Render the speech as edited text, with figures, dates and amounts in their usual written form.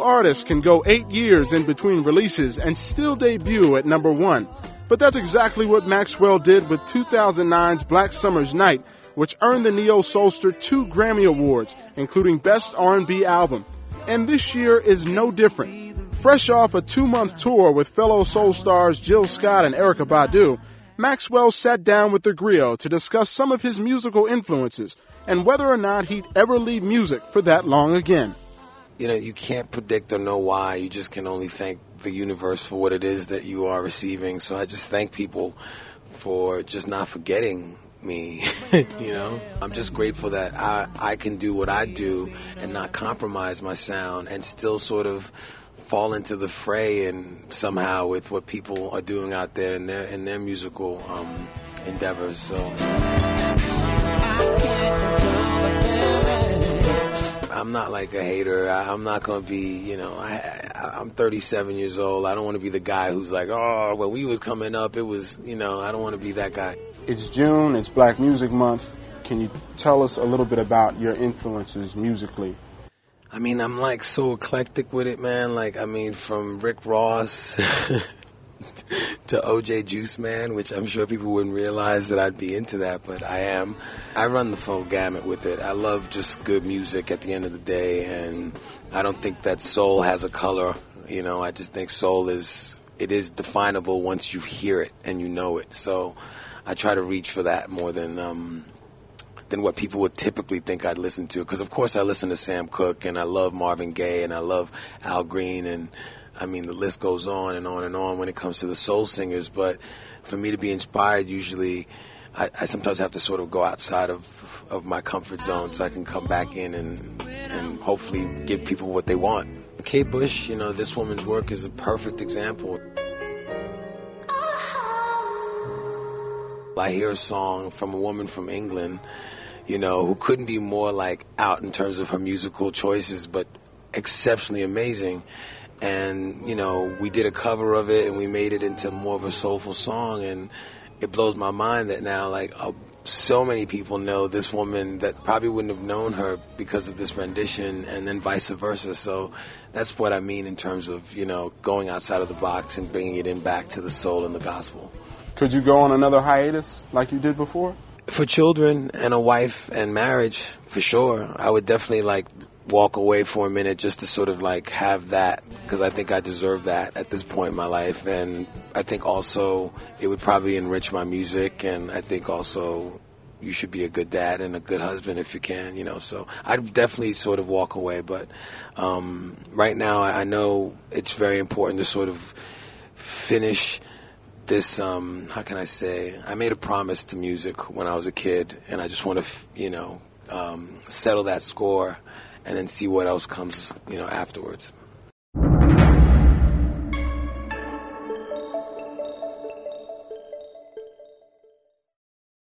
two artists can go 8 years in between releases and still debut at number one. But that's exactly what Maxwell did with 2009's Black Summer's Night, which earned the neo-soulster 2 Grammy Awards, including Best R&B Album. And this year is no different. Fresh off a 2-month tour with fellow soul stars Jill Scott and Erykah Badu, Maxwell sat down with The Griot to discuss some of his musical influences and whether or not he'd ever leave music for that long again. You know, you can't predict or know why. You just can only thank the universe for what it is that you are receiving. So I just thank people for just not forgetting me. You know, I'm just grateful that I can do what I do and not compromise my sound and still sort of fall into the fray and somehow with what people are doing out there in their musical endeavors. So I'm not like a hater. I'm not going to be, you know, I'm 37 years old. I don't want to be the guy who's like, oh, when we was coming up, it was, you know, I don't want to be that guy. It's June, it's Black Music Month. Can you tell us a little bit about your influences musically? I mean, I'm like so eclectic with it, man. Like, I mean, from Rick Ross to OJ Juiceman, which I'm sure people wouldn't realize that I'd be into that, but I am. I run the full gamut with it. I love just good music at the end of the day, and I don't think that soul has a color. You know, I just think soul is definable once you hear it and you know it. So I try to reach for that more than what people would typically think I'd listen to. Because, of course, I listen to Sam Cooke, and I love Marvin Gaye, and I love Al Green, and, I mean, the list goes on and on and on when it comes to the soul singers. But for me to be inspired, usually, I sometimes have to sort of go outside of my comfort zone so I can come back in and hopefully give people what they want. Kate Bush, you know, this woman's work is a perfect example. I hear a song from a woman from England, you know, who couldn't be more like out in terms of her musical choices, but exceptionally amazing. And, you know, we did a cover of it and we made it into more of a soulful song. And it blows my mind that now, like, so many people know this woman that probably wouldn't have known her because of this rendition, and then vice versa. So that's what I mean in terms of, you know, going outside of the box and bringing it in back to the soul and the gospel. Could you go on another hiatus like you did before? For children and a wife and marriage, for sure. I would definitely like walk away for a minute just to sort of like have that, because I think I deserve that at this point in my life. And I think also it would probably enrich my music. And I think also you should be a good dad and a good husband if you can, you know. So I'd definitely sort of walk away. But right now I know it's very important to sort of finish this, how can I say, I made a promise to music when I was a kid, and I just want to, you know, settle that score and then see what else comes, you know, afterwards.